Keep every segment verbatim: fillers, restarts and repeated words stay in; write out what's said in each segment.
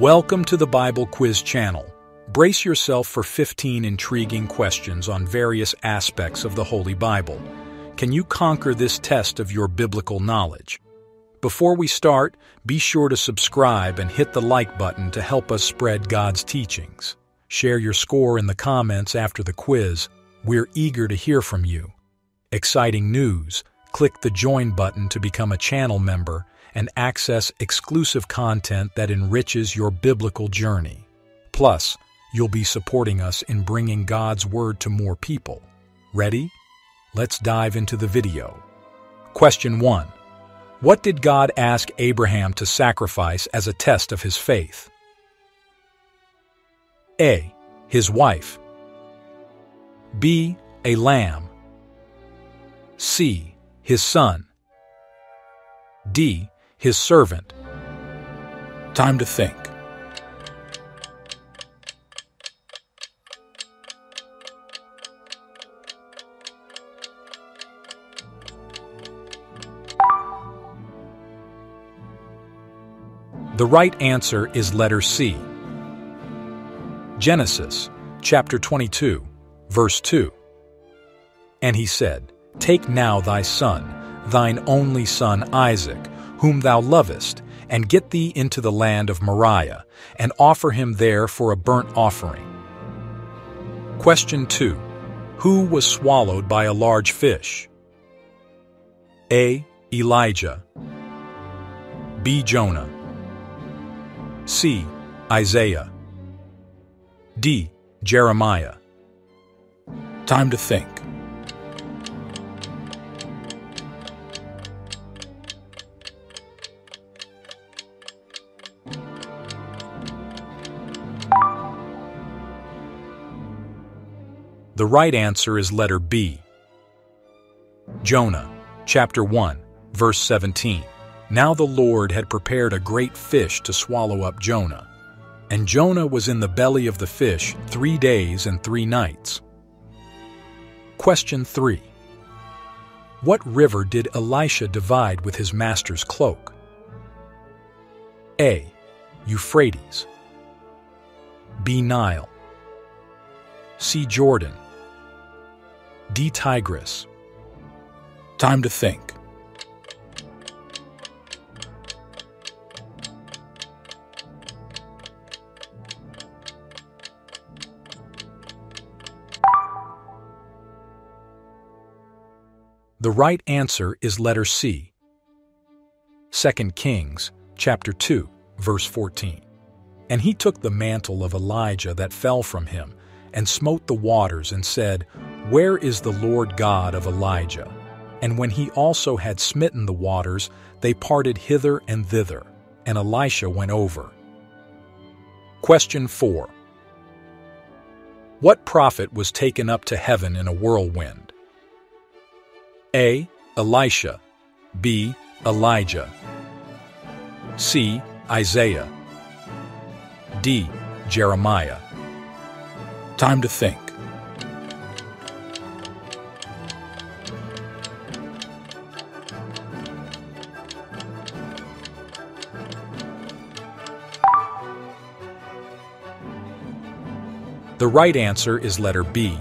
Welcome to the Bible Quiz Channel. Brace yourself for fifteen intriguing questions on various aspects of the Holy Bible. Can you conquer this test of your biblical knowledge? Before we start, be sure to subscribe and hit the like button to help us spread God's teachings. Share your score in the comments after the quiz. We're eager to hear from you. Exciting news! Click the join button to become a channel member and access exclusive content that enriches your biblical journey. Plus, you'll be supporting us in bringing God's Word to more people. Ready? Let's dive into the video. Question one. What did God ask Abraham to sacrifice as a test of his faith? A. His wife. B. A lamb. C. His son. D. His servant. Time to think. The right answer is letter C. Genesis chapter twenty-two, verse two. And he said, Take now thy son, thine only son Isaac, whom thou lovest, and get thee into the land of Moriah, and offer him there for a burnt offering. Question two. Who was swallowed by a large fish? A. Elijah. B. Jonah. C. Isaiah. D. Jeremiah. Time to think. The right answer is letter B. Jonah, chapter one, verse seventeen. Now the Lord had prepared a great fish to swallow up Jonah. And Jonah was in the belly of the fish three days and three nights. Question three. What river did Elisha divide with his master's cloak? A. Euphrates. B. Nile. C. Jordan. D. Tigris. Time to think. The right answer is letter C. Second Kings, chapter two, verse fourteen. And he took the mantle of Elijah that fell from him, and smote the waters, and said, Where is the Lord God of Elijah? And when he also had smitten the waters, they parted hither and thither, and Elisha went over. Question four. What prophet was taken up to heaven in a whirlwind? A. Elisha. B. Elijah. C. Isaiah. D. Jeremiah. Time to think. The right answer is letter B.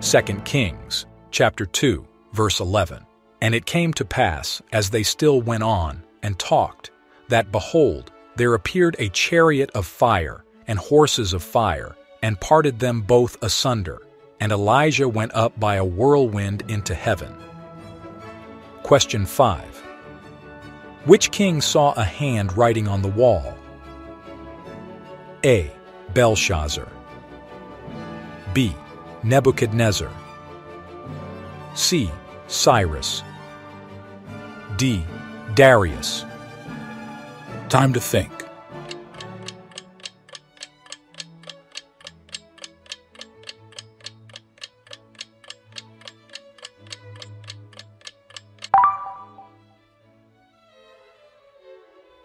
Second Kings, chapter two, verse eleven. And it came to pass, as they still went on and talked, that, behold, there appeared a chariot of fire and horses of fire, and parted them both asunder, and Elijah went up by a whirlwind into heaven. Question five. Which king saw a hand writing on the wall? A. Belshazzar. B. Nebuchadnezzar. C. Cyrus. D. Darius. Time to think.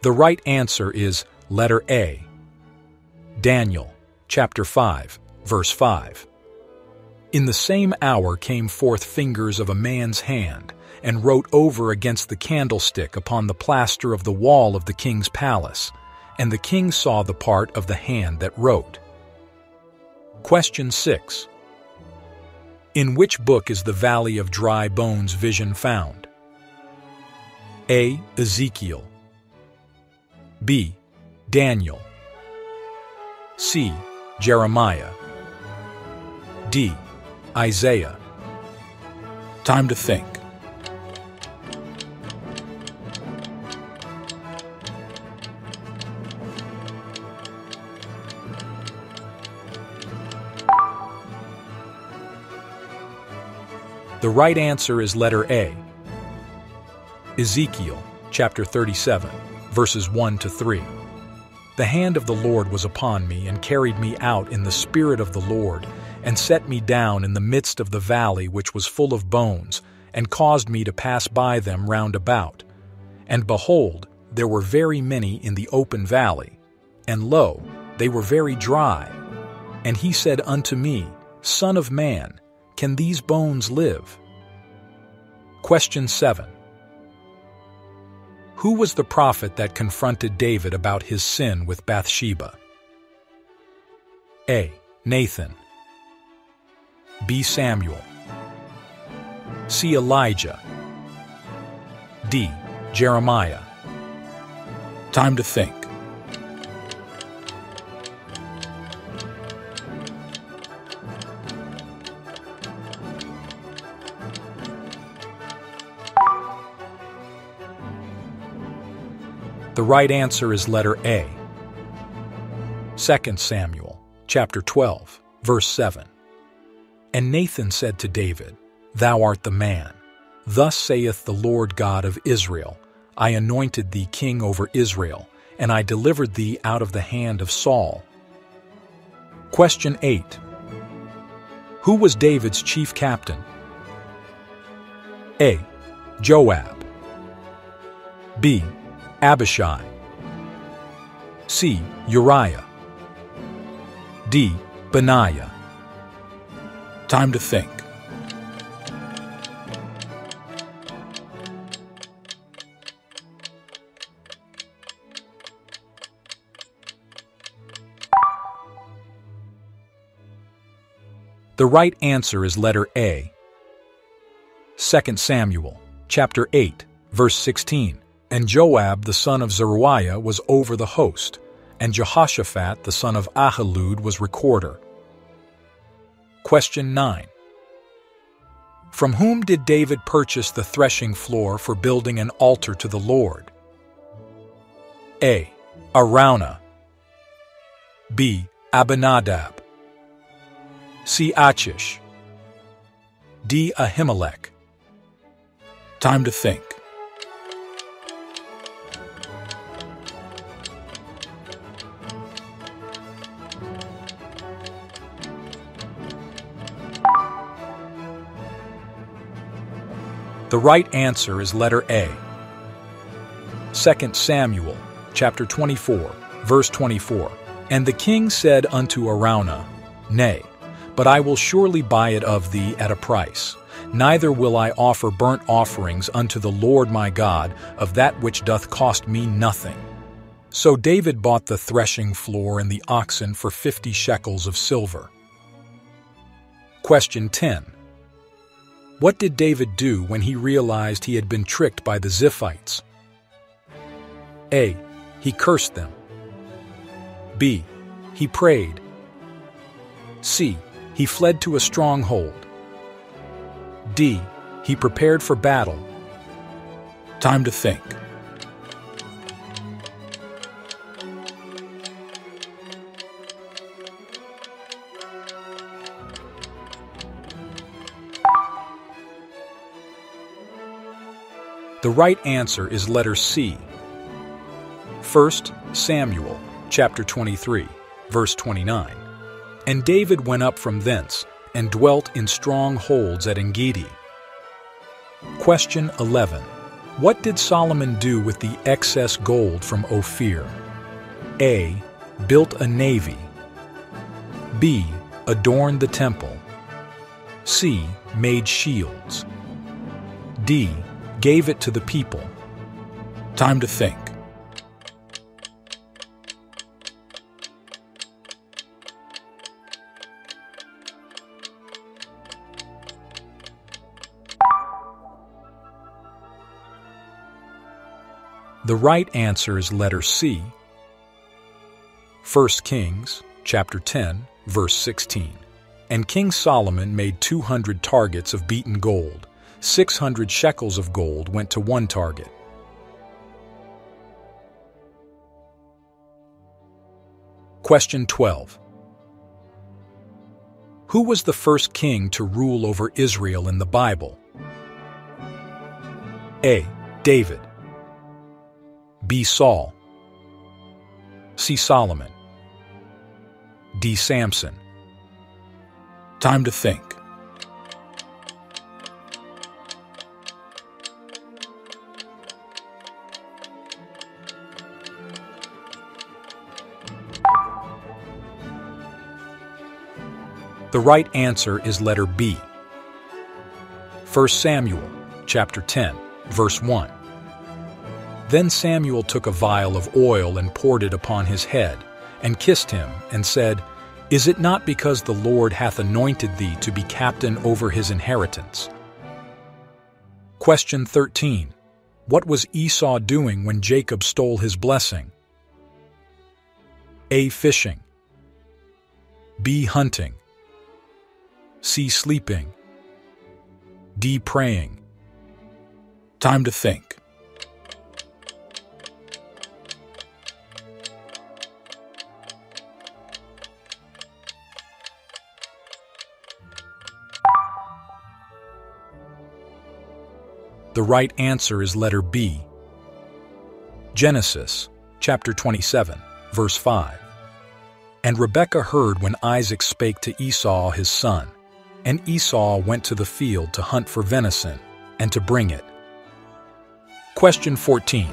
The right answer is letter A. Daniel, chapter five, verse five. In the same hour came forth fingers of a man's hand, and wrote over against the candlestick upon the plaster of the wall of the king's palace, and the king saw the part of the hand that wrote. Question six. In which book is the Valley of Dry Bones vision found? A. Ezekiel. B. Daniel. C. Jeremiah. D. Isaiah. Time to think. The right answer is letter A. Ezekiel, chapter thirty-seven, verses one to three. The hand of the Lord was upon me, and carried me out in the spirit of the Lord, and set me down in the midst of the valley which was full of bones, and caused me to pass by them round about. And behold, there were very many in the open valley, and lo, they were very dry. And he said unto me, Son of man, can these bones live? Question seven. Who was the prophet that confronted David about his sin with Bathsheba? A. Nathan. B. Samuel. C. Elijah. D. Jeremiah. Time to think. The right answer is letter A. Second Samuel, chapter twelve, verse seven. And Nathan said to David, Thou art the man. Thus saith the Lord God of Israel, I anointed thee king over Israel, and I delivered thee out of the hand of Saul. Question eight. Who was David's chief captain? A. Joab. B. Abishai. C. Uriah. D. Benaiah. Time to think. The right answer is letter A. Second Samuel, chapter eight, verse sixteen. And Joab the son of Zeruiah was over the host, and Jehoshaphat the son of Ahilud was recorder. Question nine. From whom did David purchase the threshing floor for building an altar to the Lord? A. Araunah. B. Abinadab. C. Achish. D. Ahimelech. Time to think. The right answer is letter A. Second Samuel, chapter twenty-four, verse twenty-four. And the king said unto Araunah, Nay, but I will surely buy it of thee at a price. Neither will I offer burnt offerings unto the Lord my God of that which doth cost me nothing. So David bought the threshing floor and the oxen for fifty shekels of silver. Question ten. What did David do when he realized he had been tricked by the Ziphites? A. He cursed them. B. He prayed. C. He fled to a stronghold. D. He prepared for battle. Time to think. The right answer is letter C. First Samuel, chapter twenty-three, verse twenty-nine. And David went up from thence, and dwelt in strongholds at Engedi. Question eleven. What did Solomon do with the excess gold from Ophir? A. Built a navy. B. Adorned the temple. C. Made shields. D. Gave it to the people. Time to think. The right answer is letter C. First Kings chapter ten, verse sixteen. And King Solomon made two hundred targets of beaten gold. Six hundred shekels of gold went to one target. Question twelve. Who was the first king to rule over Israel in the Bible? A. David. B. Saul. C. Solomon. D. Samson. Time to think. The right answer is letter B. First Samuel chapter ten, verse one. Then Samuel took a vial of oil and poured it upon his head, and kissed him, and said, Is it not because the Lord hath anointed thee to be captain over his inheritance? Question thirteen. What was Esau doing when Jacob stole his blessing? A. Fishing. B. Hunting. C. Sleeping. D. Praying. Time to think. The right answer is letter B. Genesis chapter twenty-seven, verse five. And Rebekah heard when Isaac spake to Esau his son. And Esau went to the field to hunt for venison, and to bring it. Question fourteen.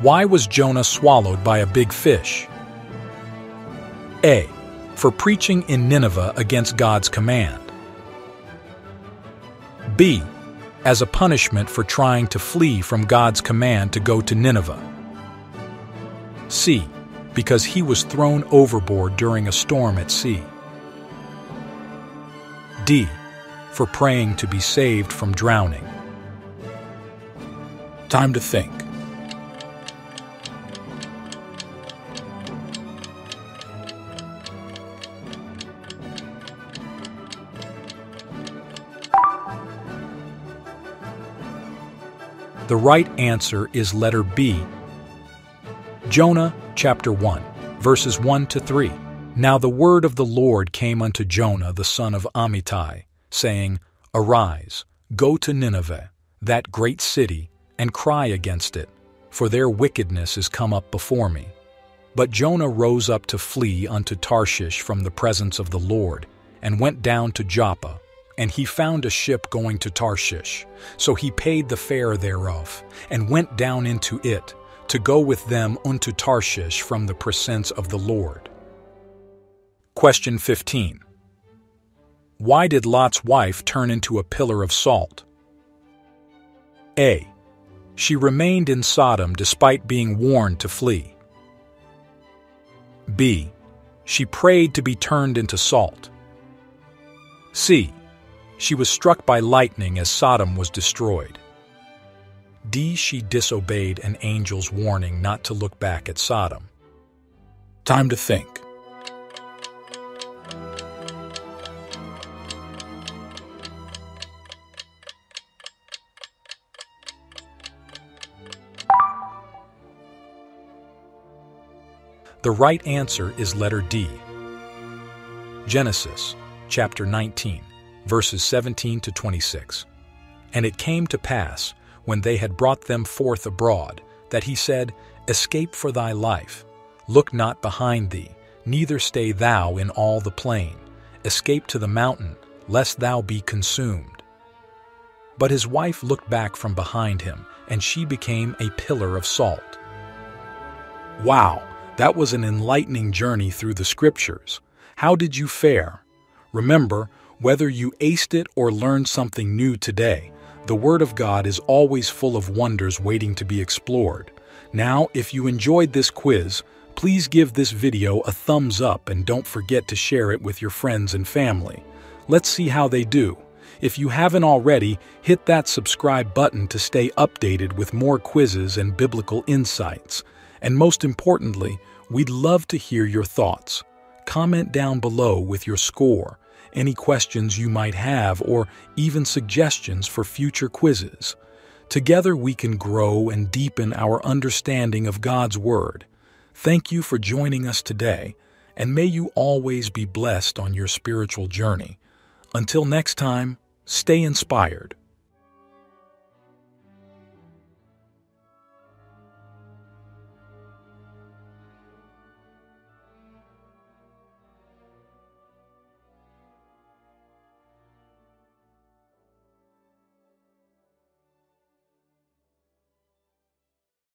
Why was Jonah swallowed by a big fish? A. For preaching in Nineveh against God's command. B. As a punishment for trying to flee from God's command to go to Nineveh. C. Because he was thrown overboard during a storm at sea. D. For praying to be saved from drowning. Time to think. The right answer is letter B. Jonah chapter one, verses one to three. Now the word of the Lord came unto Jonah the son of Amittai, saying, Arise, go to Nineveh, that great city, and cry against it, for their wickedness is come up before me. But Jonah rose up to flee unto Tarshish from the presence of the Lord, and went down to Joppa, and he found a ship going to Tarshish. So he paid the fare thereof, and went down into it, to go with them unto Tarshish from the presence of the Lord. Question fifteen. Why did Lot's wife turn into a pillar of salt? A. She remained in Sodom despite being warned to flee. B. She prayed to be turned into salt. C. She was struck by lightning as Sodom was destroyed. D. She disobeyed an angel's warning not to look back at Sodom. Time to think. The right answer is letter D. Genesis chapter nineteen, verses seventeen to twenty-six. And it came to pass, when they had brought them forth abroad, that he said, Escape for thy life, look not behind thee, neither stay thou in all the plain. Escape to the mountain, lest thou be consumed. But his wife looked back from behind him, and she became a pillar of salt. Wow! That was an enlightening journey through the scriptures. How did you fare? Remember, whether you aced it or learned something new today, the Word of God is always full of wonders waiting to be explored. Now, if you enjoyed this quiz, please give this video a thumbs up and don't forget to share it with your friends and family. Let's see how they do. If you haven't already, hit that subscribe button to stay updated with more quizzes and biblical insights. And most importantly, we'd love to hear your thoughts. Comment down below with your score, any questions you might have, or even suggestions for future quizzes. Together we can grow and deepen our understanding of God's Word. Thank you for joining us today, and may you always be blessed on your spiritual journey. Until next time, stay inspired.